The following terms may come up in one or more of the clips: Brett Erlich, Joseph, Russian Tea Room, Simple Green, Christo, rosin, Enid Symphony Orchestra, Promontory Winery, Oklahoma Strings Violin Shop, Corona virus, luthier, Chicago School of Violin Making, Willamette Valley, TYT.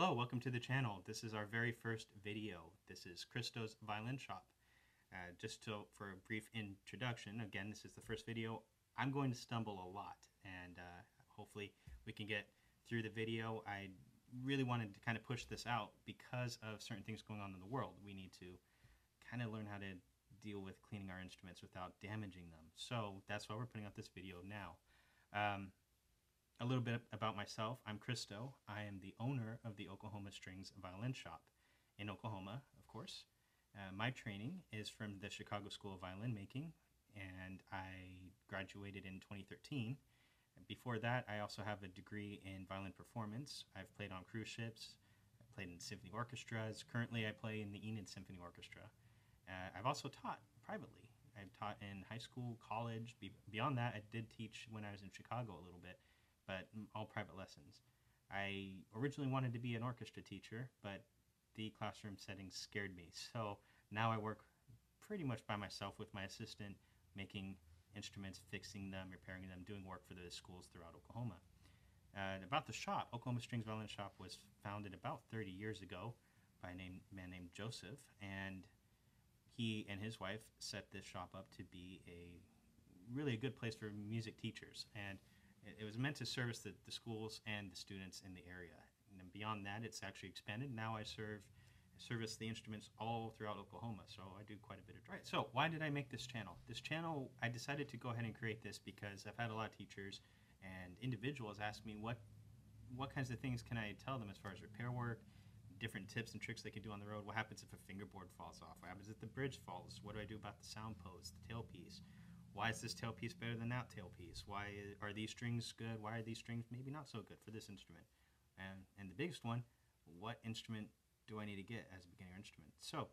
Hello, welcome to the channel. This is our very first video. This is Christo's Violin Shop. For a brief introduction, again, this is the first video. I'm going to stumble a lot, and hopefully we can get through the video. I really wanted to kind of push this out because of certain things going on in the world. We need to kind of learn how to deal with cleaning our instruments without damaging them. So that's why we're putting out this video now. A little bit about myself. I'm Christo. I am the owner of the Oklahoma Strings Violin Shop in Oklahoma, of course. My training is from the Chicago School of Violin Making, and I graduated in 2013. Before that, I also have a degree in violin performance. I've played on cruise ships. I played in symphony orchestras. Currently, I play in the Enid Symphony Orchestra. I've also taught privately. I've taught in high school, college. Beyond that, I did teach when I was in Chicago a little bit, but all private lessons. I originally wanted to be an orchestra teacher, but the classroom setting scared me. So now I work pretty much by myself with my assistant, making instruments, fixing them, repairing them, doing work for the schools throughout Oklahoma. About the shop, Oklahoma Strings Violin Shop was founded about 30 years ago by a man named Joseph, and he and his wife set this shop up to be really a good place for music teachers. And it was meant to service the schools and the students in the area. And beyond that, it's actually expanded. Now I service the instruments all throughout Oklahoma, so I do quite a bit of driving. So why did I make this channel? This channel, I decided to go ahead and create this because I've had a lot of teachers and individuals ask me what kinds of things can I tell them as far as repair work, different tips and tricks they can do on the road. What happens if a fingerboard falls off? What happens if the bridge falls? What do I do about the sound post, the tailpiece? Why is this tailpiece better than that tailpiece? Why are these strings good? Why are these strings maybe not so good for this instrument? And the biggest one, what instrument do I need to get as a beginner instrument? So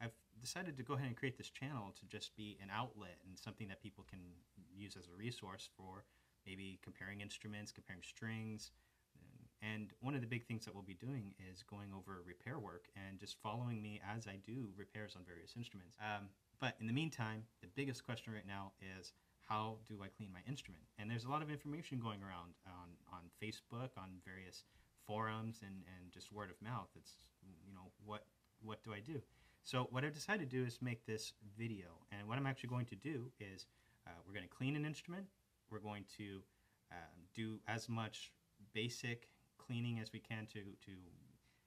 I've decided to go ahead and create this channel to just be an outlet and something that people can use as a resource for maybe comparing instruments, comparing strings. And one of the big things that we'll be doing is going over repair work and just following me as I do repairs on various instruments. But in the meantime, the biggest question right now is, how do I clean my instrument? And there's a lot of information going around on Facebook, on various forums, and just word of mouth. It's, you know, what do I do? So what I've decided to do is make this video. And what I'm actually going to do is we're going to clean an instrument. We're going to do as much basic cleaning as we can to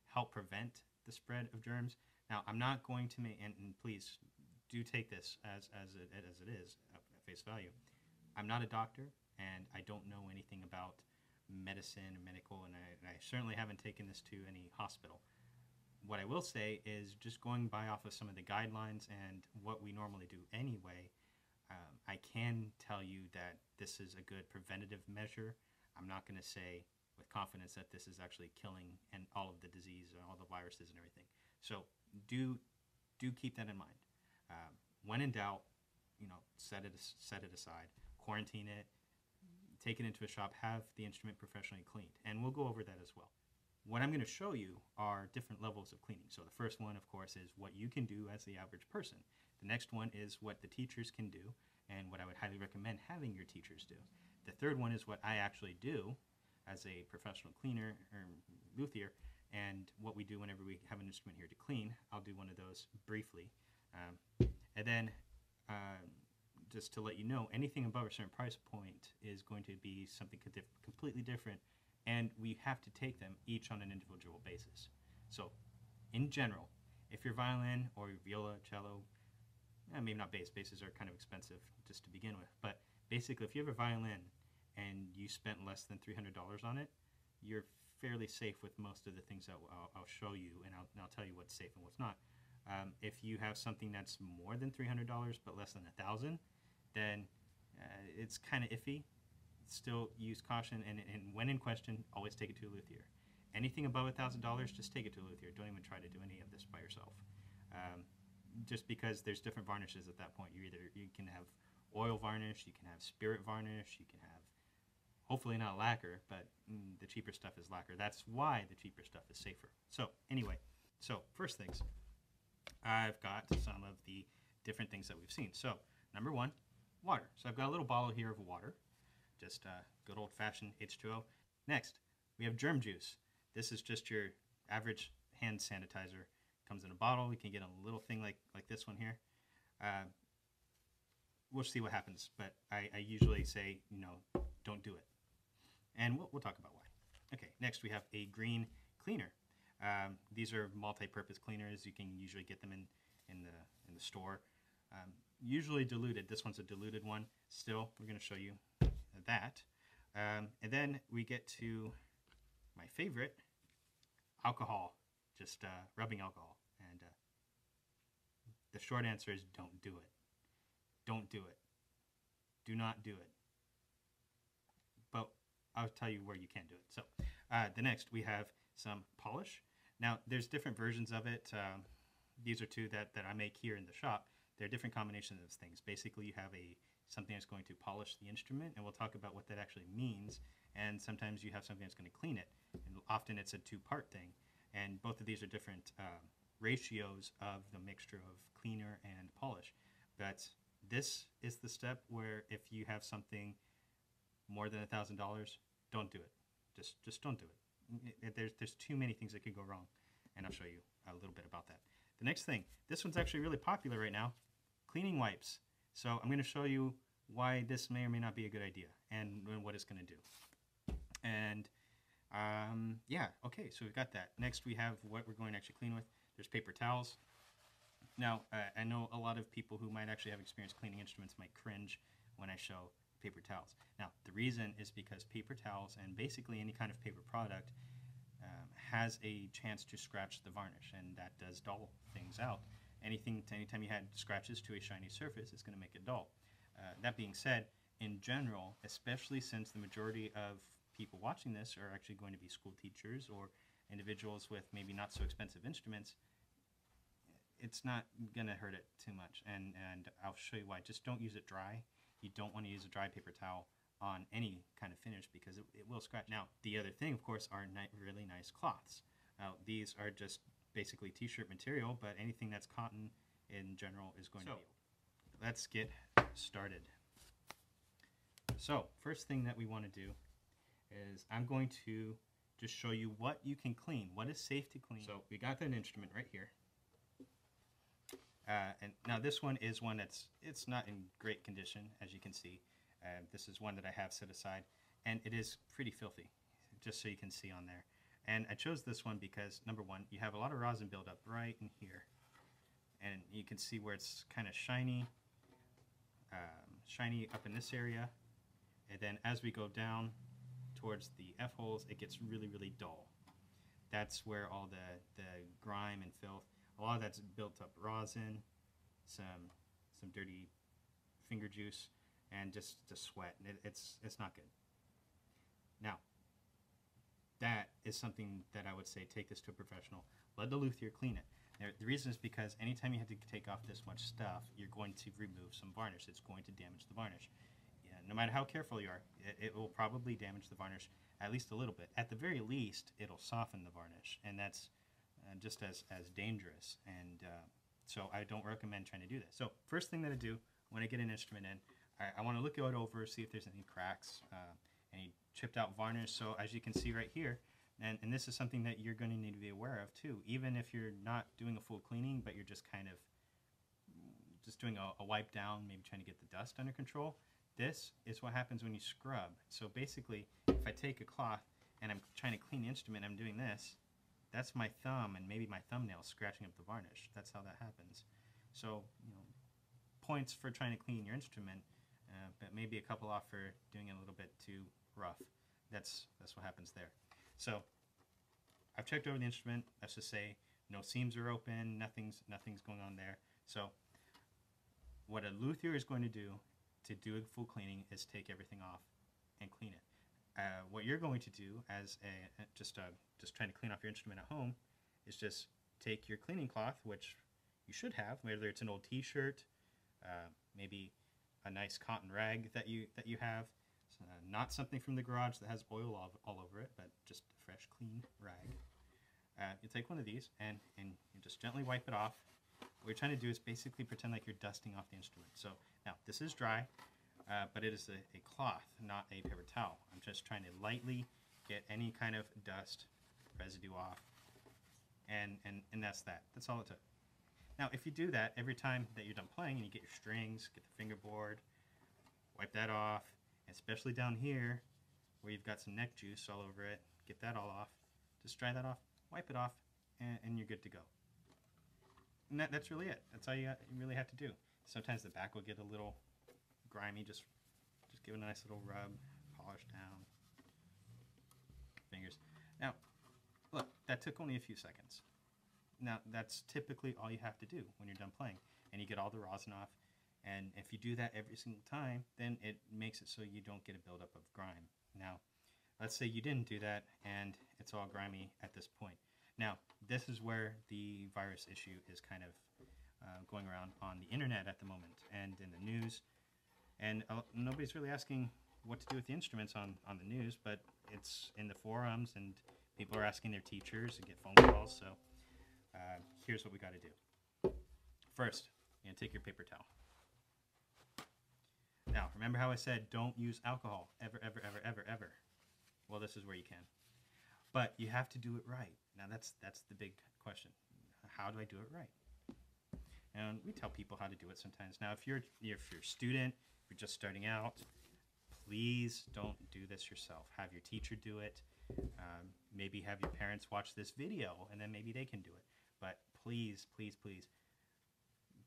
help prevent the spread of germs. Now, I'm not going to make, and please do take this as it is at face value. I'm not a doctor, and I don't know anything about medicine and medical, and I certainly haven't taken this to any hospital. What I will say is, just going by off of some of the guidelines and what we normally do anyway, I can tell you that this is a good preventative measure. I'm not going to say with confidence that this is actually killing and all of the disease and all the viruses and everything. So do keep that in mind. When in doubt, you know, set it aside, quarantine it, take it into a shop, have the instrument professionally cleaned, and we'll go over that as well. What I'm going to show you are different levels of cleaning. So the first one, of course, is what you can do as the average person. The next one is what the teachers can do, and what I would highly recommend having your teachers do. The third one is what I actually do as a professional cleaner or luthier, and what we do whenever we have an instrument here to clean. I'll do one of those briefly. And then just to let you know, anything above a certain price point is going to be something completely different, and we have to take them each on an individual basis. So in general, if your violin or your viola, cello, maybe not bass, basses are kind of expensive just to begin with, but basically if you have a violin and you spent less than $300 on it, you're fairly safe with most of the things that I'll show you, and I'll tell you what's safe and what's not. If you have something that's more than $300 but less than $1,000, then it's kind of iffy. Still use caution, and when in question, always take it to a luthier. Anything above $1,000, just take it to a luthier. Don't even try to do any of this by yourself. Just because there's different varnishes at that point. You can have oil varnish, you can have spirit varnish, you can have, hopefully not lacquer, but the cheaper stuff is lacquer. That's why the cheaper stuff is safer. So anyway, so first things. I've got some of the different things that we've seen. So number one, water. So I've got a little bottle here of water, just good old fashioned H2O. Next, we have germ juice. This is just your average hand sanitizer. It comes in a bottle. You can get a little thing like this one here. We'll see what happens, but I usually say, you know, don't do it. And we'll talk about why. Okay, next we have a green cleaner. These are multi-purpose cleaners. You can usually get them in the store. Usually diluted. This one's a diluted one. Still, we're going to show you that. And then we get to my favorite, alcohol. Just rubbing alcohol. And the short answer is don't do it. Don't do it. Do not do it. But I'll tell you where you can do it. So the next we have some polish. Now there's different versions of it. These are two that I make here in the shop. They're different combinations of things. Basically you have something that's going to polish the instrument, and we'll talk about what that actually means. And sometimes you have something that's going to clean it. And often it's a two-part thing. And both of these are different ratios of the mixture of cleaner and polish. But this is the step where if you have something more than $1,000, don't do it. Just don't do it. There's too many things that could go wrong, and I'll show you a little bit about that. The next thing, this one's actually really popular right now, cleaning wipes. So I'm going to show you why this may or may not be a good idea and what it's going to do. And yeah, okay, so we've got that. Next we have what we're going to actually clean with. There's paper towels. Now, I know a lot of people who might actually have experience cleaning instruments might cringe when I show paper towels. Now, the reason is because paper towels and basically any kind of paper product has a chance to scratch the varnish, and that does dull things out. Anytime you had scratches to a shiny surface, it's going to make it dull. That being said, in general, especially since the majority of people watching this are actually going to be school teachers or individuals with maybe not so expensive instruments, it's not going to hurt it too much, and I'll show you why. Just don't use it dry. You don't want to use a dry paper towel on any kind of finish because it will scratch. Now, the other thing, of course, are really nice cloths. Now, these are just basically t-shirt material, but anything that's cotton in general is going to be. Let's get started. So, first thing that we want to do is I'm going to just show you what you can clean, what is safe to clean. So, we got an instrument right here. And now this one is one it's not in great condition, as you can see. This is one that I have set aside, and it is pretty filthy, just so you can see on there. And I chose this one because, number one, you have a lot of rosin buildup right in here. And you can see where it's kind of shiny, shiny up in this area. And then as we go down towards the F-holes, it gets really, really dull. That's where all the grime and filth, a lot of that's built up rosin, some dirty finger juice, and just the sweat. It's not good. Now, that is something that I would say take this to a professional. Let the luthier clean it. Now, the reason is because anytime you have to take off this much stuff, you're going to remove some varnish. It's going to damage the varnish. Yeah, no matter how careful you are, it will probably damage the varnish at least a little bit. At the very least, it'll soften the varnish, and that's just as dangerous, and so I don't recommend trying to do this. So first thing that I do when I get an instrument in, I want to look it over, see if there's any cracks, any chipped out varnish. So as you can see right here, and this is something that you're going to need to be aware of too, even if you're not doing a full cleaning, but you're just kind of just doing a wipe down, maybe trying to get the dust under control. This is what happens when you scrub. So basically, if I take a cloth and I'm trying to clean the instrument, I'm doing this. That's my thumb and maybe my thumbnail scratching up the varnish. That's how that happens. So, you know, points for trying to clean your instrument, but maybe a couple off for doing it a little bit too rough. That's what happens there. So, I've checked over the instrument. Let's just say no seams are open, nothing's going on there. So, what a luthier is going to do a full cleaning is take everything off and clean it. What you're going to do as just trying to clean off your instrument at home is just take your cleaning cloth, which you should have, whether it's an old t-shirt, maybe a nice cotton rag that you have, not something from the garage that has oil all over it, but just a fresh, clean rag. You take one of these and you just gently wipe it off. What you're trying to do is basically pretend like you're dusting off the instrument. So now this is dry. But it is a cloth, not a paper towel. I'm just trying to lightly get any kind of dust residue off and that's that. That's all it took. Now, if you do that every time that you're done playing and you get your strings, get the fingerboard, wipe that off, especially down here where you've got some neck juice all over it, get that all off, just dry that off, wipe it off, and you're good to go. And that's really it. That's all you really have to do. Sometimes the back will get a little grimy, just give it a nice little rub, polish down fingers. Now, look, that took only a few seconds. Now, that's typically all you have to do when you're done playing, and you get all the rosin off. And if you do that every single time, then it makes it so you don't get a buildup of grime. Now, let's say you didn't do that, and it's all grimy at this point. Now, this is where the virus issue is kind of going around on the internet at the moment and in the news. And nobody's really asking what to do with the instruments on the news, but it's in the forums, and people are asking their teachers and get phone calls. So here's what we got to do. First, you're going to take your paper towel. Now, remember how I said don't use alcohol ever, ever, ever, ever, ever. Well, this is where you can. But you have to do it right. Now, that's the big question. How do I do it right? And we tell people how to do it sometimes. Now, if you're a student, if you're just starting out, please don't do this yourself. Have your teacher do it. Maybe have your parents watch this video, and then maybe they can do it. But please, please, please,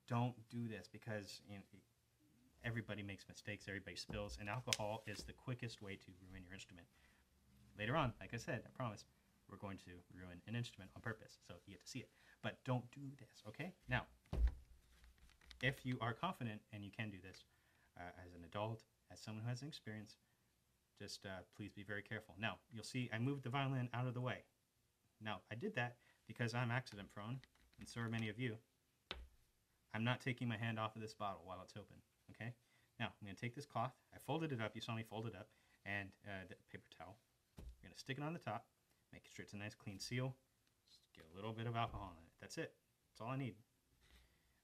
don't do this, because you know, everybody makes mistakes, everybody spills, and alcohol is the quickest way to ruin your instrument. Later on, like I said, I promise, we're going to ruin an instrument on purpose, so you get to see it. But don't do this, okay? Now, if you are confident and you can do this as an adult, as someone who has experience, just please be very careful. Now, you'll see I moved the violin out of the way. Now, I did that because I'm accident prone, and so are many of you. I'm not taking my hand off of this bottle while it's open, okay? Now, I'm going to take this cloth. I folded it up. You saw me fold it up, and the paper towel. You're going to stick it on the top, make sure it's a nice clean seal. Just get a little bit of alcohol on it. That's it. That's all I need.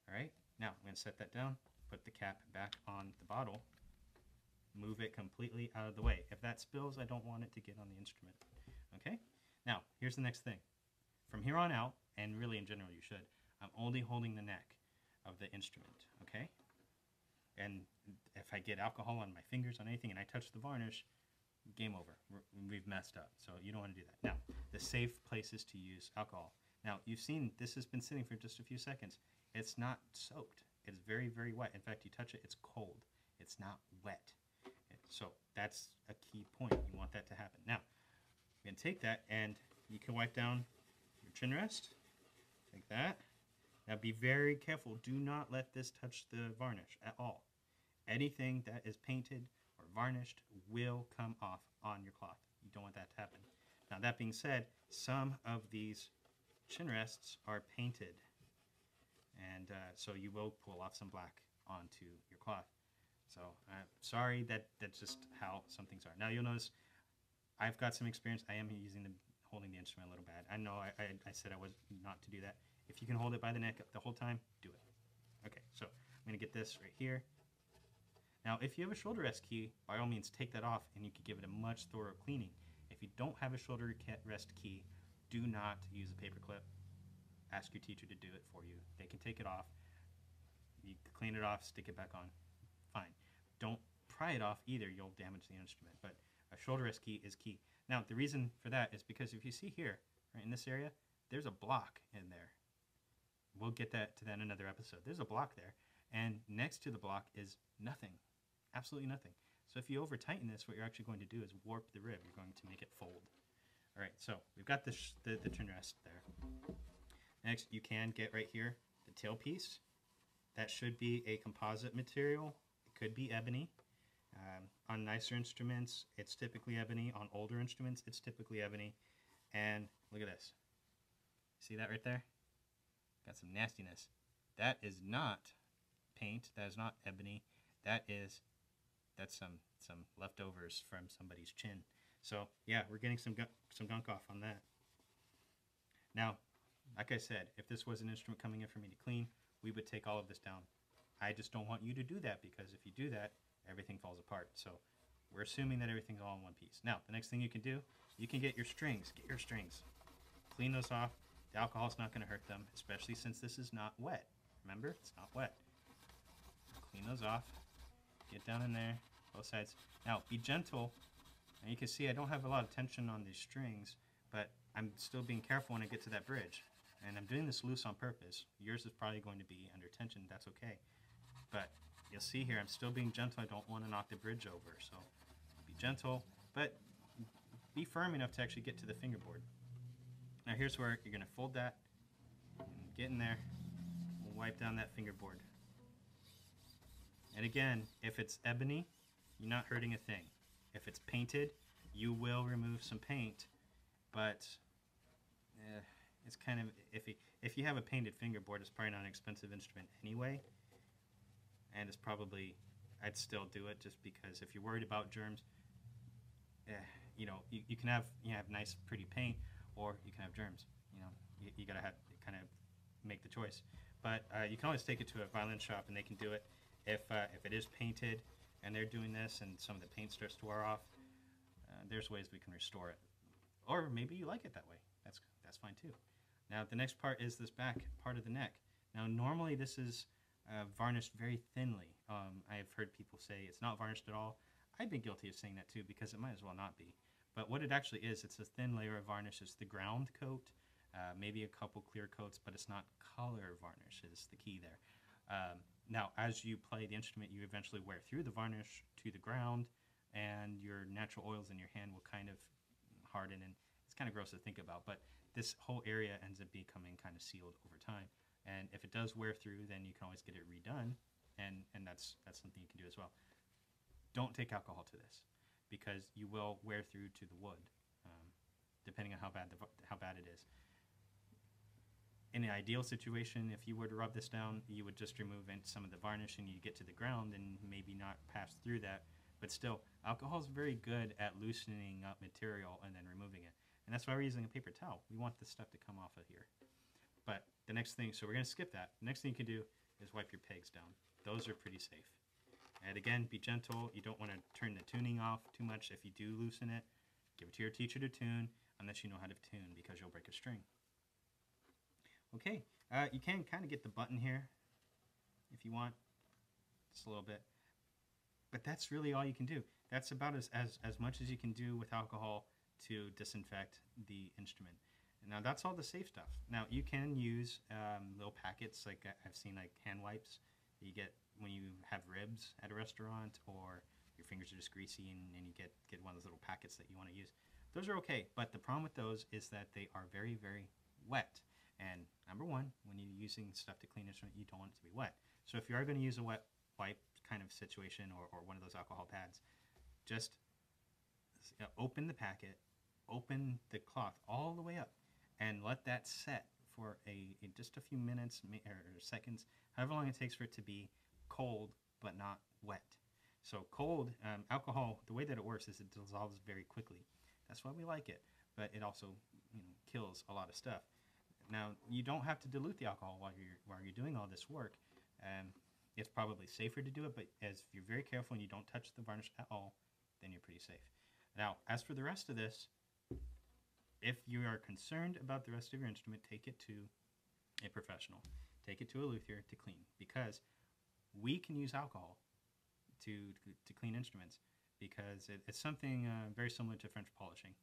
All right? Now, I'm going to set that down, put the cap back on the bottle, move it completely out of the way. If that spills, I don't want it to get on the instrument. Okay? Now, here's the next thing. From here on out, and really in general you should, I'm only holding the neck of the instrument. Okay? And if I get alcohol on my fingers, on anything, and I touch the varnish, game over. We've messed up. So you don't want to do that. Now, the safe places to use alcohol. Now, you've seen this has been sitting for just a few seconds. It's not soaked. It's very, very wet. In fact, you touch it, it's cold. It's not wet. So that's a key point. You want that to happen. Now, I'm going to take that, and you can wipe down your chin rest like that. Now, be very careful. Do not let this touch the varnish at all. Anything that is painted or varnished will come off on your cloth. You don't want that to happen. Now, that being said, some of these chin rests are painted, and so you will pull off some black onto your cloth. So I'm sorry, that's just how some things are. Now you'll notice I've got some experience. I am holding the instrument a little bad. I know I said I was not to do that. If you can hold it by the neck the whole time, do it. Okay, so I'm going to get this right here. Now if you have a shoulder rest key, by all means take that off and you can give it a much thorough cleaning. If you don't have a shoulder rest key, do not use a paper clip. Ask your teacher to do it for you. They can take it off. You can clean it off, stick it back on. Fine. Don't pry it off either, you'll damage the instrument, but a shoulder rest key is key. Now the reason for that is because if you see here, right in this area, there's a block in there. We'll get that to that in another episode. There's a block there, and next to the block is nothing, absolutely nothing. So if you over tighten this, what you're actually going to do is warp the rib. You're going to make it fold. All right, so we've got the chin rest there. Next, you can get right here the tail piece. That should be a composite material. Could be ebony. On nicer instruments, it's typically ebony. On older instruments, it's typically ebony. And look at this. See that right there? Got some nastiness. That is not paint. That is not ebony. That's some leftovers from somebody's chin. So yeah, we're getting some gunk off on that. Now, like I said, if this was an instrument coming in for me to clean, we would take all of this down. I just don't want you to do that, because if you do that, everything falls apart. So we're assuming that everything's all in one piece. Now, the next thing you can do, you can get your strings. Clean those off. The alcohol's not going to hurt them, especially since this is not wet. Remember, it's not wet. Clean those off. Get down in there, both sides. Now, be gentle. And you can see I don't have a lot of tension on these strings, but I'm still being careful when I get to that bridge. And I'm doing this loose on purpose. Yours is probably going to be under tension. That's okay. But you'll see here, I'm still being gentle. I don't want to knock the bridge over. So be gentle, but be firm enough to actually get to the fingerboard. Now here's where you're going to fold that and get in there and wipe down that fingerboard. And again, if it's ebony, you're not hurting a thing. If it's painted, you will remove some paint, but it's kind of iffy. If you have a painted fingerboard, it's probably not an expensive instrument anyway. And it's probably, I'd still do it just because if you're worried about germs, you know, you can have, you have nice, pretty paint, or you can have germs. You know, you gotta have, kind of make the choice. But you can always take it to a violin shop and they can do it. If it is painted and they're doing this and some of the paint starts to wear off, there's ways we can restore it. Or maybe you like it that way. That's fine too. Now the next part is this back part of the neck. Now normally this is varnished very thinly. I've heard people say it's not varnished at all. I've been guilty of saying that too, because it might as well not be. But what it actually is, it's a thin layer of varnish. It's the ground coat, maybe a couple clear coats, but it's not color varnish is the key there. Now, as you play the instrument, you eventually wear through the varnish to the ground, and your natural oils in your hand will kind of harden, and it's kind of gross to think about, but this whole area ends up becoming kind of sealed over time. And if it does wear through, then you can always get it redone, and that's something you can do as well. Don't take alcohol to this, because you will wear through to the wood, depending on how bad it is. In an ideal situation, if you were to rub this down, you would just remove some of the varnish and you get to the ground and maybe not pass through that. But still, alcohol is very good at loosening up material and then removing it. And that's why we're using a paper towel. We want this stuff to come off of here. But the next thing, so we're going to skip that. The next thing you can do is wipe your pegs down. Those are pretty safe. And again, be gentle. You don't want to turn the tuning off too much. If you do loosen it, give it to your teacher to tune, unless you know how to tune, because you'll break a string. Okay, you can kind of get the button here if you want, just a little bit. But that's really all you can do. That's about as much as you can do with alcohol to disinfect the instrument. And now that's all the safe stuff. Now you can use little packets, like I've seen like hand wipes that you get when you have ribs at a restaurant, or your fingers are just greasy and you get one of those little packets that you want to use. Those are okay, but the problem with those is that they are very, very wet. And number one, when you're using stuff to clean instrument, you don't want it to be wet. So if you are going to use a wet wipe kind of situation, or one of those alcohol pads, just open the packet, open the cloth all the way up, and let that set for just a few minutes or seconds, however long it takes for it to be cold but not wet. So cold, alcohol, the way that it works is it dissolves very quickly. That's why we like it, but it also, you know, kills a lot of stuff. Now, you don't have to dilute the alcohol while you're doing all this work. It's probably safer to do it, but if you're very careful and you don't touch the varnish at all, then you're pretty safe. Now, as for the rest of this, if you are concerned about the rest of your instrument, take it to a professional. Take it to a luthier to clean, because we can use alcohol to clean instruments, because it's something very similar to French polishing.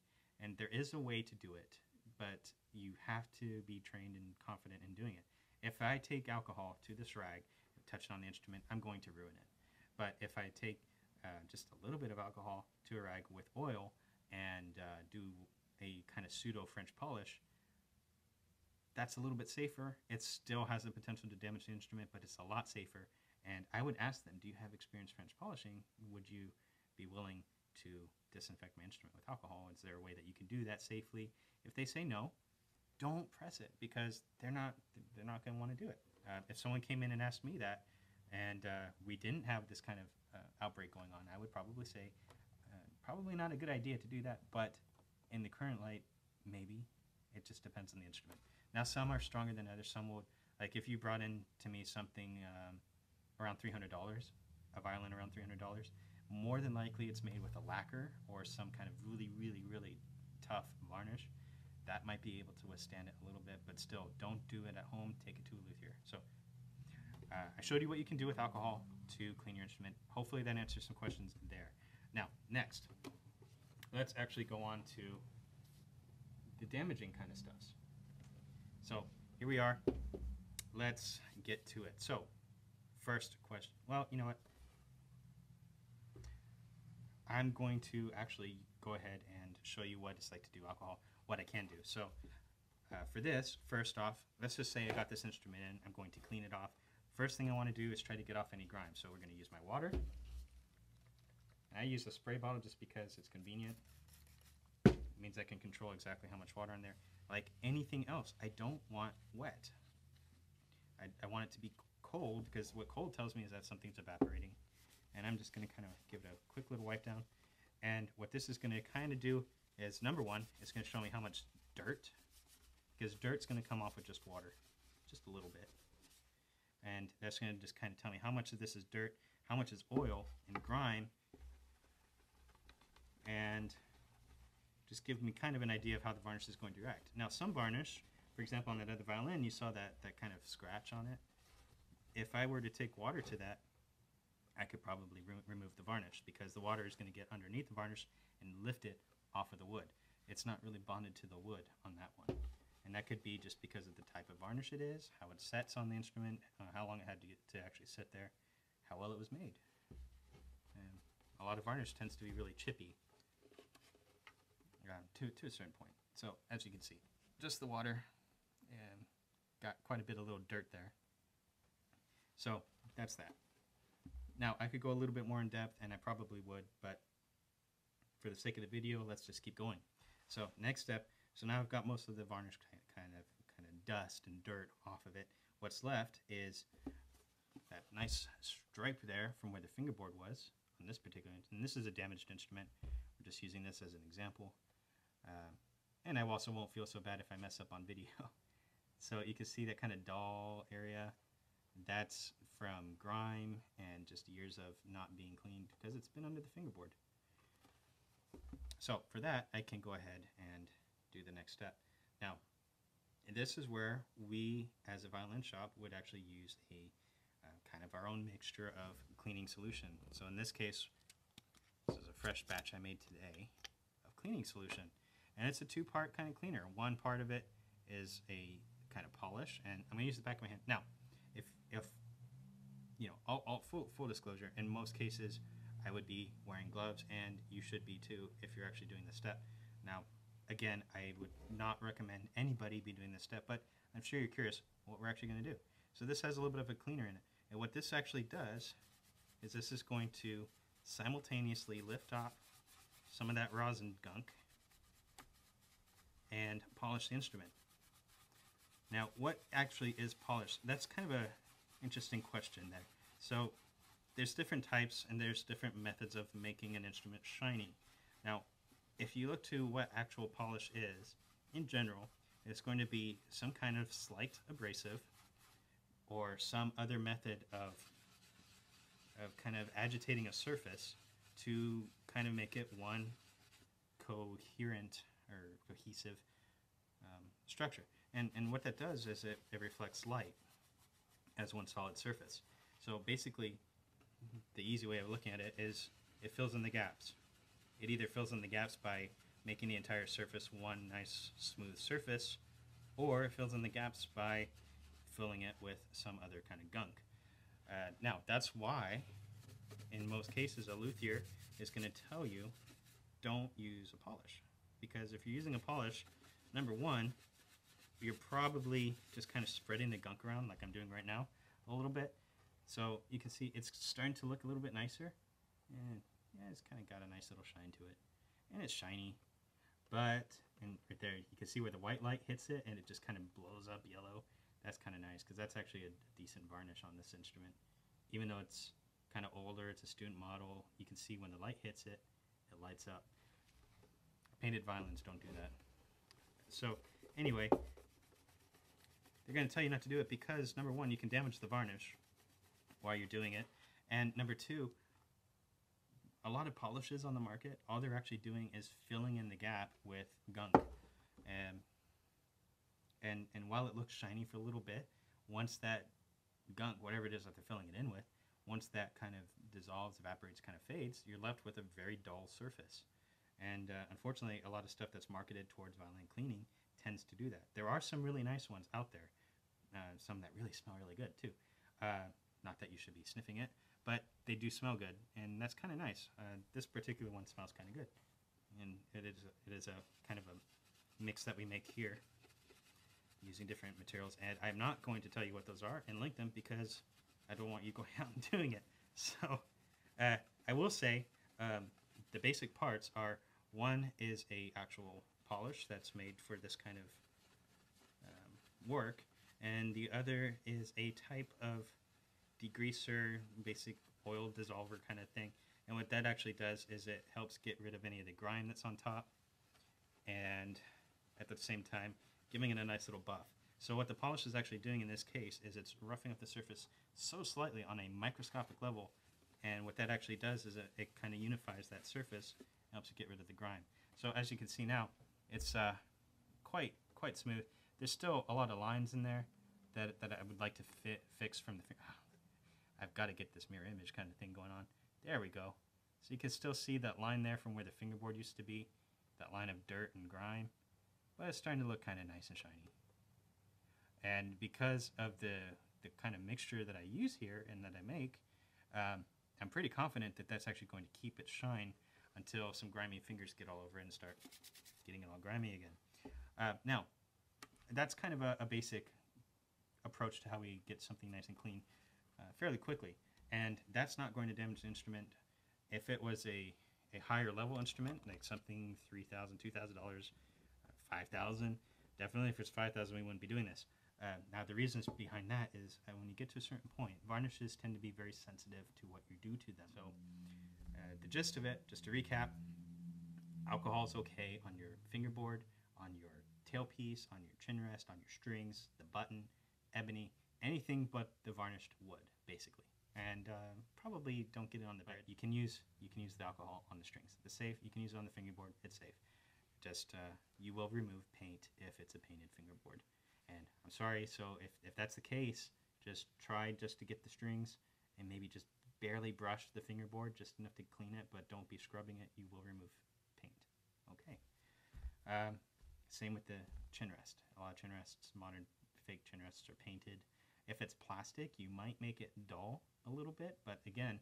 And there is a way to do it, but you have to be trained and confident in doing it. If I take alcohol to this rag and touch it on the instrument, I'm going to ruin it. But if I take just a little bit of alcohol to a rag with oil and do a kind of pseudo French polish, that's a little bit safer. It still has the potential to damage the instrument, but it's a lot safer. And I would ask them, do you have experience French polishing? Would you be willing to disinfect my instrument with alcohol? Is there a way that you can do that safely? If they say no, don't press it, because they're not going to want to do it. If someone came in and asked me that, and we didn't have this kind of outbreak going on, I would probably say, probably not a good idea to do that, but in the current light, maybe. It just depends on the instrument. Now, some are stronger than others. Some will, like if you brought in to me something around $300, a violin around $300, more than likely it's made with a lacquer or some kind of really, really, really tough varnish. that might be able to withstand it a little bit, but still, don't do it at home. Take it to a luthier. So I showed you what you can do with alcohol to clean your instrument. Hopefully that answers some questions there. Now, next, let's actually go on to the damaging kind of stuff. So here we are. Let's get to it. So first question. Well, you know what? I'm going to actually go ahead and show you what it's like to do alcohol, what I can do. So for this, first off, let's just say I got this instrument in. I'm going to clean it off. First thing I want to do is try to get off any grime. So we're going to use my water. And I use a spray bottle just because it's convenient. It means I can control exactly how much water in there. Like anything else, I don't want wet. I want it to be cold, because what cold tells me is that something's evaporating. And I'm just going to kind of give it a quick little wipe down. And what this is going to kind of do is, number one, it's going to show me how much dirt, because dirt's going to come off with just water, just a little bit. And that's going to just kind of tell me how much of this is dirt, how much is oil and grime, and just give me kind of an idea of how the varnish is going to react. Now, some varnish, for example, on that other violin, you saw that kind of scratch on it. If I were to take water to that, I could probably remove the varnish, because the water is going to get underneath the varnish and lift it off of the wood. It's not really bonded to the wood on that one. And that could be just because of the type of varnish it is, how it sets on the instrument, how long it had to actually sit there, how well it was made. And a lot of varnish tends to be really chippy to a certain point. So as you can see, just the water, and got quite a bit of little dirt there. So that's that. Now, I could go a little bit more in depth, and I probably would, but for the sake of the video, let's just keep going. So next step. So now I've got most of the varnish kind of dust and dirt off of it. What's left is that nice stripe there from where the fingerboard was on this particular instrument. And this is a damaged instrument. We're just using this as an example. And I also won't feel so bad if I mess up on video. So you can see that kind of dull area. That's from grime and just years of not being cleaned, because it's been under the fingerboard. So for that, I can go ahead and do the next step. Now, this is where we, as a violin shop, would actually use a kind of our own mixture of cleaning solution. So in this case, this is a fresh batch I made today of cleaning solution. And it's a two-part kind of cleaner. One part of it is a kind of polish, and I'm going to use the back of my hand. Now, if you know, full disclosure, in most cases, I would be wearing gloves, and you should be too if you're actually doing this step. Now, again, I would not recommend anybody be doing this step, but I'm sure you're curious what we're actually going to do. So this has a little bit of a cleaner in it. And what this actually does is this is going to simultaneously lift off some of that rosin gunk and polish the instrument. Now, what actually is polish? That's kind of an interesting question there. So there's different types, and there's different methods of making an instrument shiny. Now, if you look to what actual polish is, in general, it's going to be some kind of slight abrasive or some other method of kind of agitating a surface to kind of make it one coherent or cohesive structure. And what that does is it reflects light as one solid surface. So basically, the easy way of looking at it is it fills in the gaps. It either fills in the gaps by making the entire surface one nice smooth surface, or it fills in the gaps by filling it with some other kind of gunk. Now, that's why, in most cases, a luthier is going to tell you, don't use a polish. Because if you're using a polish, number one, you're probably just kind of spreading the gunk around, like I'm doing right now a little bit. So you can see it's starting to look a little bit nicer, and yeah, it's kind of got a nice little shine to it, and it's shiny. But and right there, you can see where the white light hits it, and it just kind of blows up yellow. That's kind of nice, because that's actually a decent varnish on this instrument. Even though it's kind of older, it's a student model, you can see when the light hits it, it lights up. Painted violins don't do that. So anyway, they're going to tell you not to do it because, number one, you can damage the varnish while you're doing it, and number two, a lot of polishes on the market, all they're actually doing is filling in the gap with gunk. And while it looks shiny for a little bit, once that gunk, whatever it is that they're filling it in with, once that kind of dissolves, evaporates, kind of fades, you're left with a very dull surface. And unfortunately, a lot of stuff that's marketed towards violin cleaning tends to do that. There are some really nice ones out there, some that really smell really good too. Not that you should be sniffing it, but they do smell good, and that's kind of nice. This particular one smells kind of good, and it is a kind of a mix that we make here using different materials. And I'm not going to tell you what those are and link them because I don't want you going out and doing it. So I will say the basic parts are, one is a actual polish that's made for this kind of work, and the other is a type of degreaser, basic oil dissolver kind of thing. And what that actually does is it helps get rid of any of the grime that's on top, and at the same time giving it a nice little buff. So what the polish is actually doing in this case is it's roughing up the surface so slightly on a microscopic level, and what that actually does is it kind of unifies that surface and helps you get rid of the grime. So as you can see now, it's quite smooth. There's still a lot of lines in there that I would like to fix from the finger. I've got to get this mirror image kind of thing going on. There we go. So you can still see that line there from where the fingerboard used to be, that line of dirt and grime. But it's starting to look kind of nice and shiny. And because of the kind of mixture that I use here and that I make, I'm pretty confident that that's actually going to keep it shine until some grimy fingers get all over it and start getting it all grimy again. Now, that's kind of a basic approach to how we get something nice and clean fairly quickly. And that's not going to damage the instrument. If it was a higher level instrument, like something $3,000, $2,000, $5,000, definitely if it's $5,000 we wouldn't be doing this. Now the reasons behind that is when you get to a certain point, varnishes tend to be very sensitive to what you do to them. So the gist of it, just to recap, alcohol is okay on your fingerboard, on your tailpiece, on your chin rest, on your strings, the button, ebony, anything but the varnished wood, basically. And probably don't get it on the button. You can use the alcohol on the strings. It's safe. You can use it on the fingerboard. It's safe. Just you will remove paint if it's a painted fingerboard. And I'm sorry, so if that's the case, just try just to get the strings and maybe just barely brush the fingerboard, just enough to clean it, but don't be scrubbing it. You will remove paint. Okay. Same with the chin rest. A lot of chin rests, modern fake chin rests, are painted. If it's plastic, you might make it dull a little bit, but again,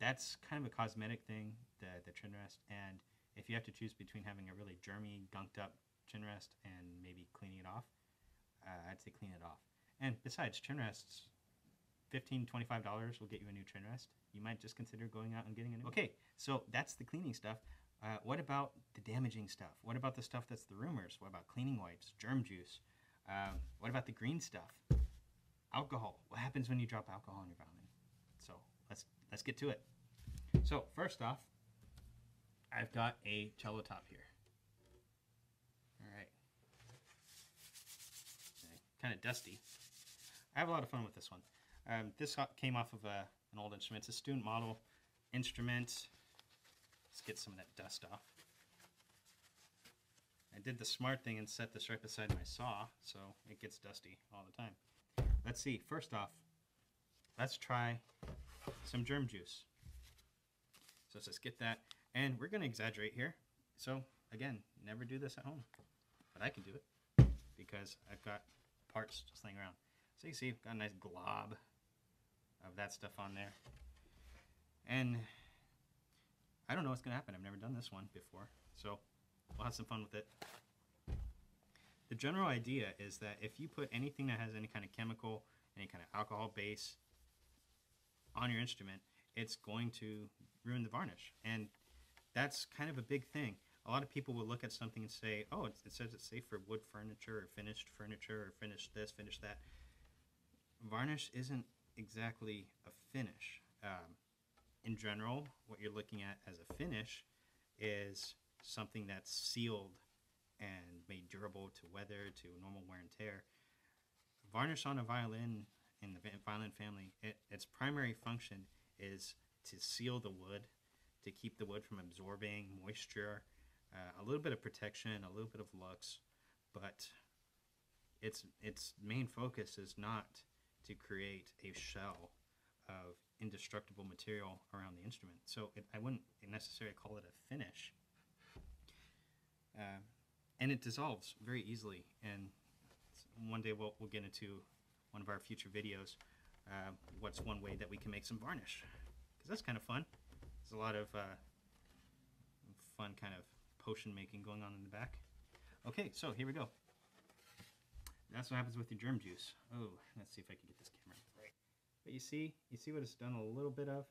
that's kind of a cosmetic thing, the chin rest. And if you have to choose between having a really germy, gunked up chin rest and maybe cleaning it off, I'd say clean it off. And besides, chin rests, $15, $25 will get you a new chin rest. You might just consider going out and getting a new one. Okay, so that's the cleaning stuff. What about the damaging stuff? What about the stuff that's the rumors? What about cleaning wipes, germ juice? What about the green stuff? Alcohol. What happens when you drop alcohol in your violin? So let's get to it. So first off, I've got a cello top here. All right. Okay. Kind of dusty. I have a lot of fun with this one. This came off of an old instrument. It's a student model instrument. Let's get some of that dust off. I did the smart thing and set this right beside my saw, so it gets dusty all the time. Let's see. First off, let's try some germ juice. So let's just get that. And we're going to exaggerate here. So again, never do this at home, but I can do it because I've got parts just laying around. So you can see I've got a nice glob of that stuff on there. And I don't know what's going to happen. I've never done this one before, so we'll have some fun with it. The general idea is that if you put anything that has any kind of chemical, any kind of alcohol base on your instrument, it's going to ruin the varnish. And that's kind of a big thing. A lot of people will look at something and say, oh, it says it's safe for wood furniture or finished this, finished that. Varnish isn't exactly a finish. In general, what you're looking at as a finish is something that's sealed and made durable to weather, to normal wear and tear. Varnish on a violin, in the violin family, its primary function is to seal the wood, to keep the wood from absorbing moisture, a little bit of protection, a little bit of lux, but its main focus is not to create a shell of indestructible material around the instrument. So I wouldn't necessarily call it a finish. And it dissolves very easily. And one day we'll get into one of our future videos, what's one way that we can make some varnish. Because that's kind of fun. There's a lot of fun kind of potion making going on in the back. Okay, so here we go. That's what happens with your germ juice. Oh, let's see if I can get this camera right. But you see what it's done a little bit of.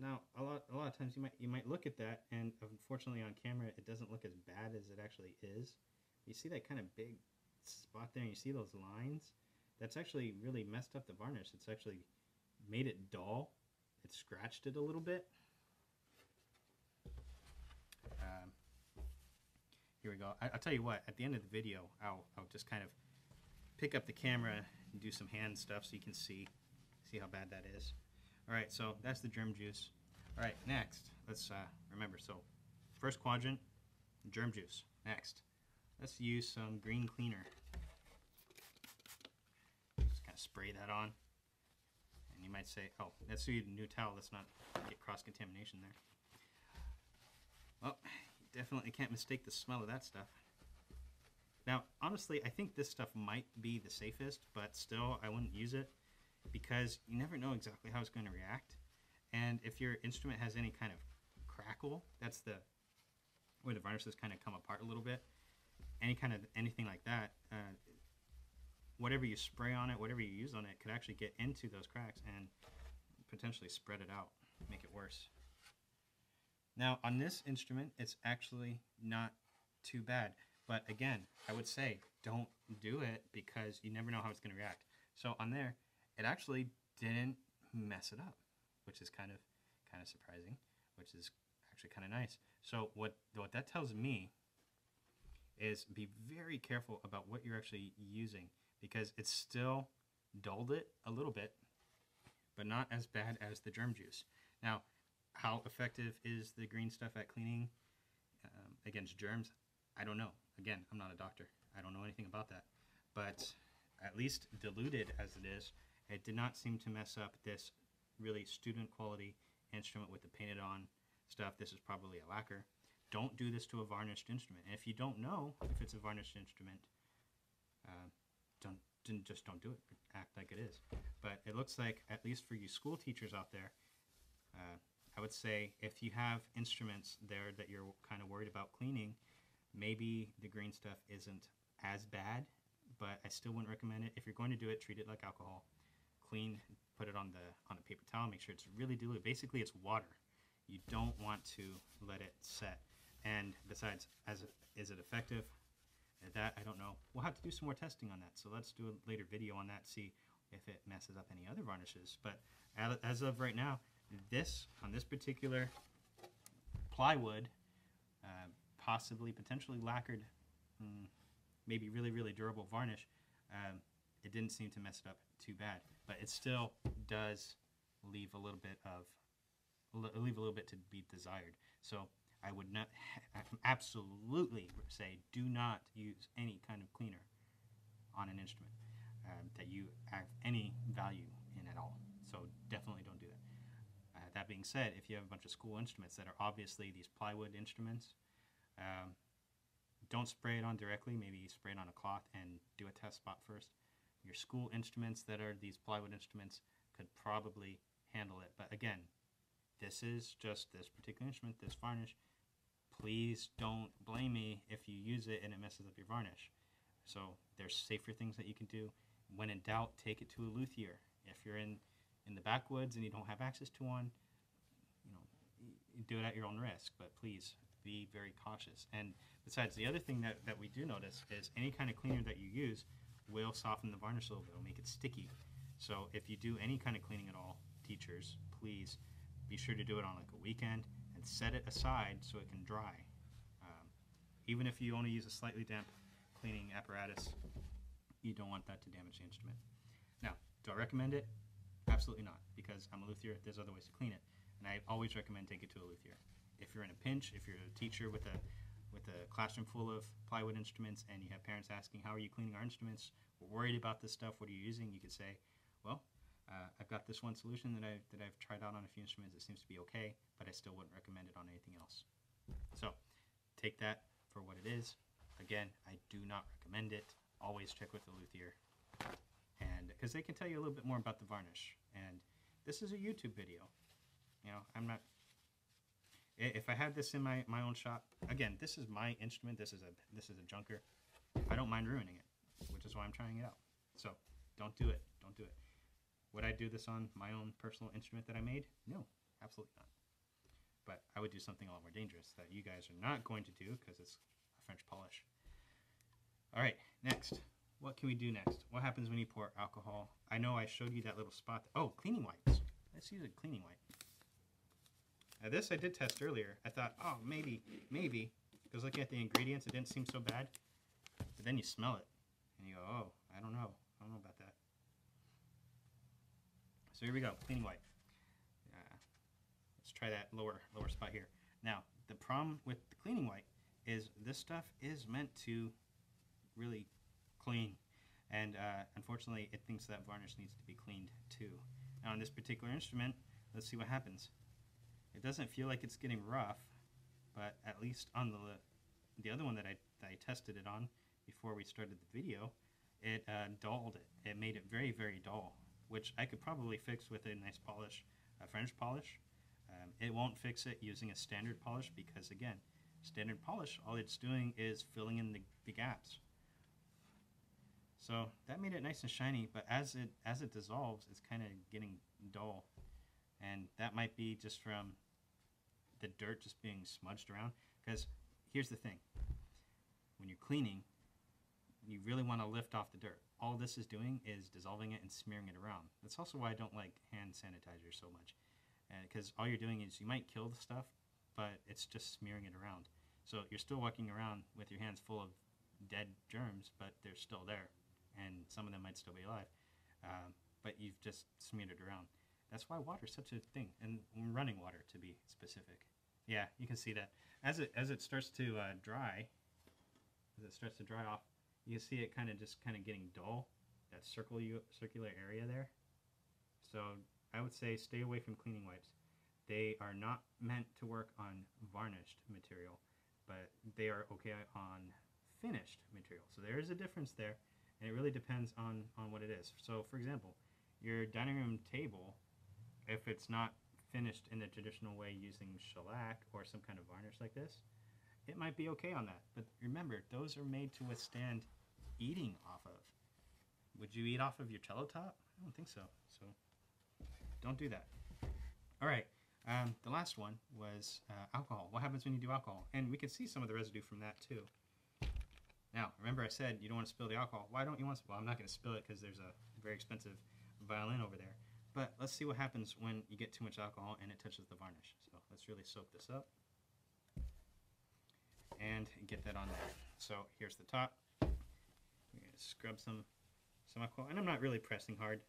Now, a lot of times you might look at that, and unfortunately on camera it doesn't look as bad as it actually is. You see that kind of big spot there, and you see those lines? That's actually really messed up the varnish. It's actually made it dull. It scratched it a little bit. Here we go. I'll tell you what, at the end of the video, I'll just kind of pick up the camera and do some hand stuff so you can see how bad that is. All right, so that's the germ juice. All right, next, let's remember, so first quadrant, germ juice. Next, let's use some green cleaner. Just kind of spray that on. And you might say, oh, that's a new towel. Let's not get cross-contamination there. Well, you definitely can't mistake the smell of that stuff. Now, honestly, I think this stuff might be the safest, but still, I wouldn't use it because you never know exactly how it's going to react. And if your instrument has any kind of crackle, that's the where the varnishes kind of come apart a little bit, any kind of anything like that, whatever you spray on it, whatever you use on it, could actually get into those cracks and potentially spread it out, make it worse. Now, on this instrument, it's actually not too bad. But again, I would say don't do it because you never know how it's going to react. So on there, it actually didn't mess it up, which is kind of surprising, which is actually kind of nice. So what that tells me is be very careful about what you're actually using because it's still dulled it a little bit, but not as bad as the germ juice. Now, how effective is the green stuff at cleaning against germs? I don't know. Again, I'm not a doctor. I don't know anything about that. But at least diluted as it is, it did not seem to mess up this really student quality instrument with the painted on stuff. This is probably a lacquer. Don't do this to a varnished instrument. And if you don't know if it's a varnished instrument, just don't do it. Act like it is. But it looks like, at least for you school teachers out there, I would say if you have instruments there that you're kind of worried about cleaning, maybe the green stuff isn't as bad, but I still wouldn't recommend it. If you're going to do it, treat it like alcohol. Clean, put it on a paper towel, make sure it's really diluted. Basically, it's water. You don't want to let it set. And besides, is it effective? That, I don't know. We'll have to do some more testing on that, so let's do a later video on that, see if it messes up any other varnishes. But as of right now, this, on this particular plywood, potentially lacquered, maybe really, really durable varnish, it didn't seem to mess it up too bad. But it still does leave a little bit to be desired. So I would not, I absolutely say do not use any kind of cleaner on an instrument that you have any value in at all. So definitely don't do that. That being said, if you have a bunch of school instruments that are obviously these plywood instruments, don't spray it on directly. Maybe spray it on a cloth and do a test spot first. Your school instruments that are these plywood instruments could probably handle it. But again, this is just this particular instrument, this varnish. Please don't blame me if you use it and it messes up your varnish. So there's safer things that you can do. When in doubt, take it to a luthier. If you're in the backwoods and you don't have access to one, you know, do it at your own risk, but please be very cautious. And besides, the other thing that we do notice is any kind of cleaner that you use will soften the varnish a little bit, it'll make it sticky. So if you do any kind of cleaning at all, teachers, please be sure to do it on like a weekend and set it aside so it can dry. Even if you only use a slightly damp cleaning apparatus, you don't want that to damage the instrument. Now, do I recommend it? Absolutely not, because I'm a luthier, there's other ways to clean it, and I always recommend take it to a luthier. If you're in a pinch, if you're a teacher with a with a classroom full of plywood instruments and you have parents asking, how are you cleaning our instruments? We're worried about this stuff. What are you using? You could say, well, I've got this one solution that I've tried out on a few instruments. It seems to be okay, but I still wouldn't recommend it on anything else. So take that for what it is. Again, I do not recommend it. Always check with the luthier, and because they can tell you a little bit more about the varnish. And this is a YouTube video. You know, I'm not. If I had this in my own shop, again, this is my instrument. This is a junker. I don't mind ruining it, which is why I'm trying it out. So don't do it. Don't do it. Would I do this on my own personal instrument that I made? No, absolutely not. But I would do something a lot more dangerous that you guys are not going to do because it's a French polish. All right, next. What can we do next? What happens when you pour alcohol? I know I showed you that little spot. Oh, cleaning wipes. Let's use a cleaning wipe. Now this I did test earlier. I thought, oh, maybe, because looking at the ingredients, it didn't seem so bad. But then you smell it, and you go, oh, I don't know about that. So here we go, cleaning wipe. Let's try that lower spot here. Now, the problem with the cleaning wipe is this stuff is meant to really clean, and unfortunately it thinks that varnish needs to be cleaned too. Now on this particular instrument, let's see what happens. It doesn't feel like it's getting rough, but at least on the other one that I tested it on before we started the video, it dulled it. It made it very, very dull, which I could probably fix with a nice polish, a French polish. It won't fix it using a standard polish because, again, standard polish, all it's doing is filling in the gaps. So that made it nice and shiny, but as it dissolves, it's kind of getting dull. And that might be just from the dirt just being smudged around. Because here's the thing. When you're cleaning, you really want to lift off the dirt. All this is doing is dissolving it and smearing it around. That's also why I don't like hand sanitizer so much. Because all you're doing is you might kill the stuff, but it's just smearing it around. So you're still walking around with your hands full of dead germs, but they're still there. And some of them might still be alive. But you've just smeared it around. That's why water is such a thing, and running water to be specific. Yeah, you can see that as it starts to dry, as it starts to dry off, you can see it kind of getting dull. That circular area there. So I would say stay away from cleaning wipes. They are not meant to work on varnished material, but they are okay on finished material. So there is a difference there, and it really depends on what it is. So for example, your dining room table. If it's not finished in the traditional way using shellac or some kind of varnish like this, it might be okay on that. But remember, those are made to withstand eating off of. Would you eat off of your cello top? I don't think so. So don't do that. All right. The last one was alcohol. What happens when you do alcohol? And we can see some of the residue from that too. Now, remember I said you don't want to spill the alcohol. Why don't you want to? Well, I'm not going to spill it because there's a very expensive violin over there. But let's see what happens when you get too much alcohol and it touches the varnish. So let's really soak this up and get that on there. So here's the top. We're going to scrub some alcohol. And I'm not really pressing hard.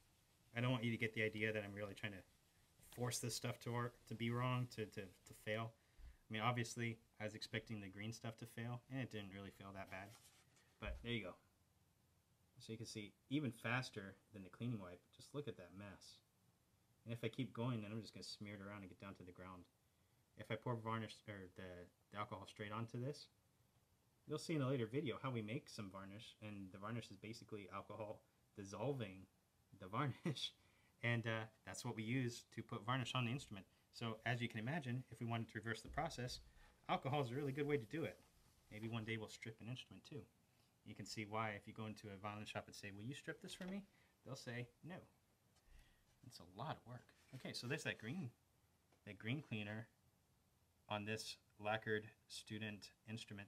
I don't want you to get the idea that I'm really trying to force this stuff to be wrong, to fail. I mean, obviously, I was expecting the green stuff to fail, and it didn't really fail that bad. But there you go. So you can see, even faster than the cleaning wipe, just look at that mess. And if I keep going, then I'm just going to smear it around and get down to the ground. If I pour varnish or the alcohol straight onto this, you'll see in a later video how we make some varnish. And the varnish is basically alcohol dissolving the varnish. And that's what we use to put varnish on the instrument. So as you can imagine, if we wanted to reverse the process, alcohol is a really good way to do it. Maybe one day we'll strip an instrument too. You can see why if you go into a violin shop and say, will you strip this for me? They'll say no. It's a lot of work. Okay, so there's that green cleaner on this lacquered student instrument.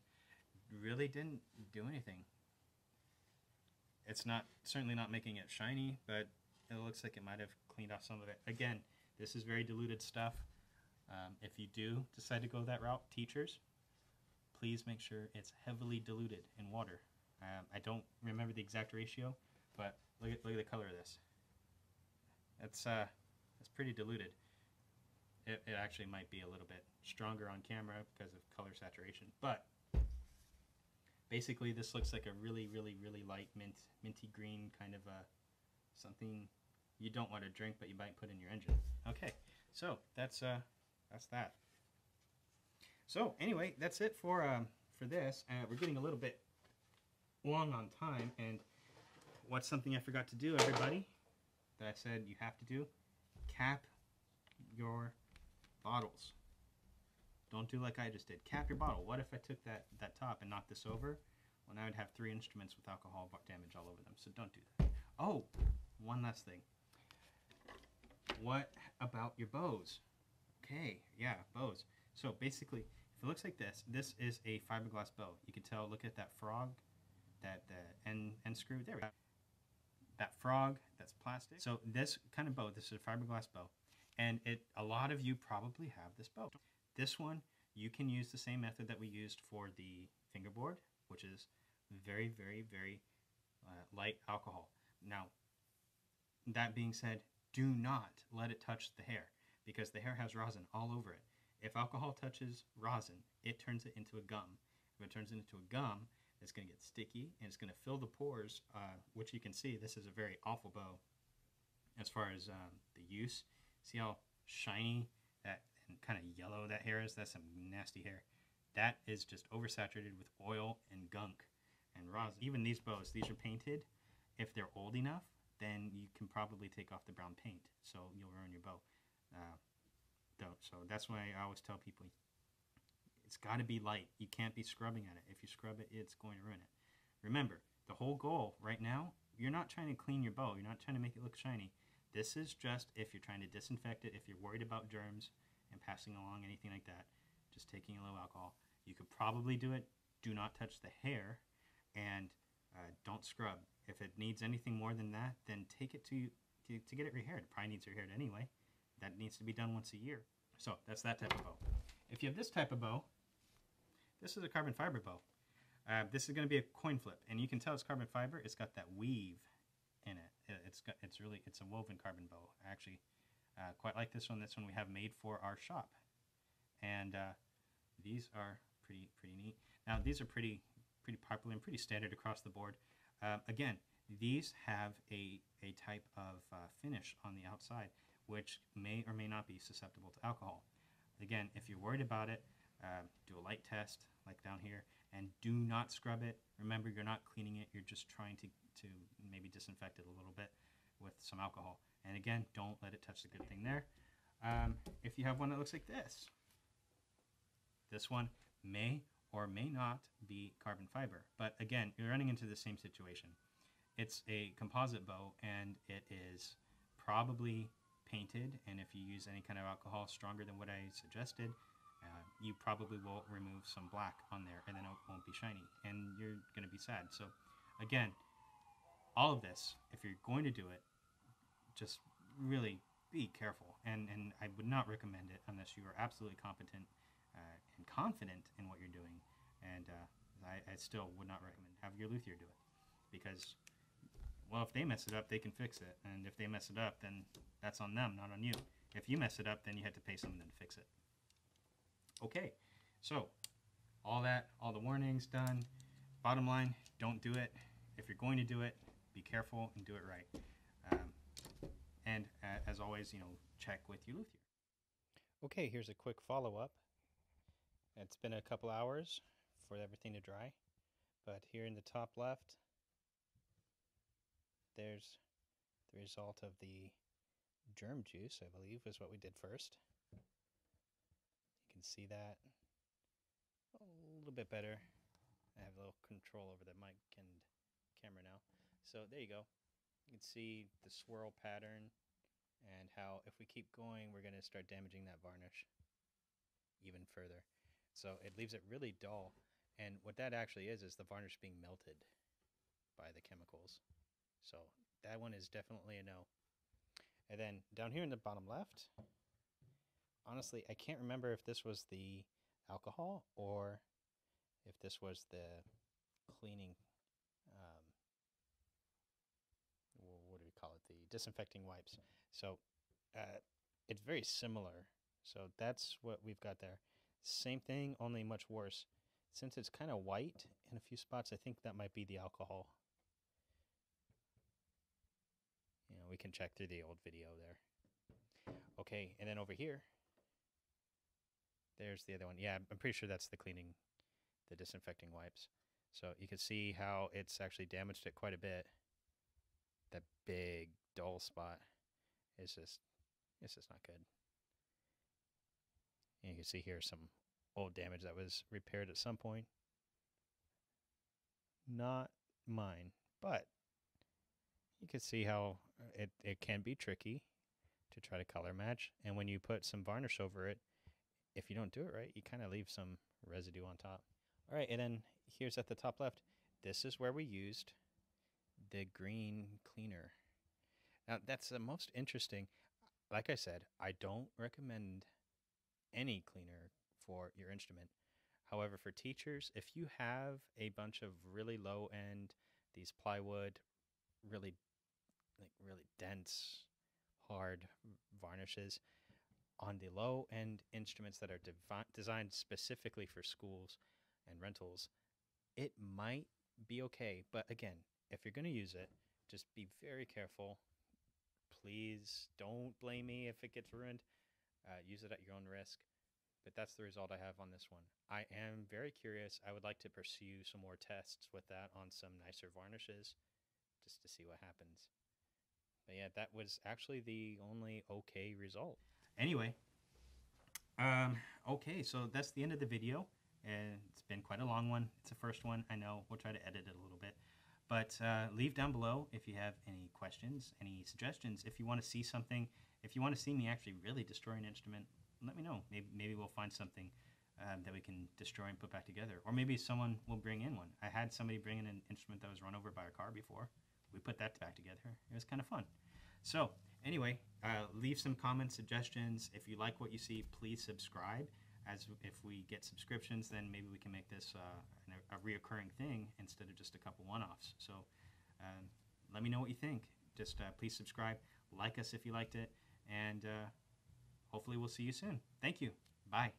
Really didn't do anything. It's not certainly not making it shiny, but it looks like it might have cleaned off some of it. Again, this is very diluted stuff. If you do decide to go that route, teachers, please make sure it's heavily diluted in water. I don't remember the exact ratio, but look at the color of this. It's pretty diluted. It actually might be a little bit stronger on camera because of color saturation, but Basically, this looks like a really, really, really light minty green kind of a something you don't want to drink, but you might put in your engine. Okay, so that's that. So anyway, that's it for this. We're getting a little bit long on time, and what's something I forgot to do, everybody, that I said you have to do? Cap your bottles. Don't do like I just did. Cap your bottle. What if I took that top and knocked this over? Well, now I'd have three instruments with alcohol damage all over them, so don't do that. Oh, one last thing. What about your bows? Okay, yeah, bows. So basically, if it looks like this, this is a fiberglass bow. You can tell, look at that frog, that end screw. There we go. That frog, that's plastic. So this kind of bow, this is a fiberglass bow. And a lot of you probably have this bow. This one, you can use the same method that we used for the fingerboard, which is very, very, very light alcohol. Now, that being said, do not let it touch the hair, because the hair has rosin all over it. If alcohol touches rosin, it turns it into a gum. If it turns it into a gum, it's going to get sticky, and it's going to fill the pores, which you can see, this is a very awful bow as far as the use. See how shiny that and kind of yellow that hair is? That's some nasty hair. That is just oversaturated with oil and gunk and rosin. Even these bows, these are painted. If they're old enough, then you can probably take off the brown paint, so you'll ruin your bow. Don't. So that's why I always tell people, it's got to be light. You can't be scrubbing at it. If you scrub it, it's going to ruin it. Remember, the whole goal right now, you're not trying to clean your bow. You're not trying to make it look shiny. This is just if you're trying to disinfect it, if you're worried about germs and passing along anything like that, just taking a low alcohol. You could probably do it. Do not touch the hair, and don't scrub. If it needs anything more than that, then take it to get it rehaired. It probably needs rehaired anyway. That needs to be done once a year. So that's that type of bow. If you have this type of bow, this is a carbon fiber bow. This is going to be a coin flip, and you can tell it's carbon fiber. It's got that weave in it. It's a woven carbon bow. I actually quite like this one. This one we have made for our shop, and these are pretty neat. Now these are pretty popular and pretty standard across the board. Again, these have a type of finish on the outside, which may or may not be susceptible to alcohol. Again, if you're worried about it, do a light test, like down here, and do not scrub it. Remember, you're not cleaning it. You're just trying to maybe disinfect it a little bit with some alcohol. And again, don't let it touch the good thing there. If you have one that looks like this, this one may or may not be carbon fiber. But again, you're running into the same situation. It's a composite bow, and it is probably painted, and if you use any kind of alcohol stronger than what I suggested, you probably will remove some black on there, and then it won't be shiny, and you're going to be sad. So again, all of this, if you're going to do it, just really be careful, and I would not recommend it unless you are absolutely competent and confident in what you're doing, and I still would not recommend. Have your luthier do it, because, well, if they mess it up, they can fix it, and if they mess it up, then that's on them, not on you. If you mess it up, then you have to pay someone to fix it. Okay, so all the warnings done. Bottom line, don't do it. If you're going to do it, be careful and do it right. As always, you know, check with your luthier. Okay, here's a quick follow-up. It's been a couple hours for everything to dry, but here in the top left, there's the result of the germ juice, I believe, is what we did first. You can see that a little bit better. I have a little control over the mic and camera now. So there you go. You can see the swirl pattern, and how if we keep going, we're going to start damaging that varnish even further. So it leaves it really dull. And what that actually is the varnish being melted by the chemicals. So that one is definitely a no. And then down here in the bottom left, honestly, I can't remember if this was the alcohol or if this was the cleaning, what do we call it? The disinfecting wipes. So it's very similar. So that's what we've got there. Same thing, only much worse. Since it's kind of white in a few spots. I think that might be the alcohol. You know, we can check through the old video there. Okay, and then over here, there's the other one. Yeah, I'm pretty sure that's the cleaning, the disinfecting wipes. So you can see how it's actually damaged it quite a bit. That big dull spot is just, it's just not good. And you can see here some old damage that was repaired at some point. Not mine, but you can see how it can be tricky to try to color match. And when you put some varnish over it, if you don't do it right, you kind of leave some residue on top. All right, and then here's at the top left. This is where we used the green cleaner. Now, that's the most interesting. Like I said, I don't recommend any cleaner for your instrument. However, for teachers, if you have a bunch of really low end, these plywood, really dense, hard varnishes on the low end instruments that are designed specifically for schools and rentals, it might be okay. But again, if you're going to use it, just be very careful. Please don't blame me if it gets ruined. Use it at your own risk. But that's the result I have on this one. I am very curious. I would like to pursue some more tests with that on some nicer varnishes just to see what happens. But yeah, that was actually the only okay result. Anyway, okay, so that's the end of the video. And it's been quite a long one. It's the first one, I know. We'll try to edit it a little bit. But leave down below if you have any questions, any suggestions. If you want to see something, if you want to see me actually really destroy an instrument, let me know. Maybe we'll find something that we can destroy and put back together. Or maybe someone will bring in one. I had somebody bring in an instrument that was run over by a car before. We put that back together. It was kind of fun. So anyway, leave some comments, suggestions. If you like what you see, please subscribe. As if we get subscriptions, then maybe we can make this a reoccurring thing instead of just a couple one-offs. So let me know what you think. Just please subscribe, like us if you liked it, and hopefully we'll see you soon. Thank you. Bye.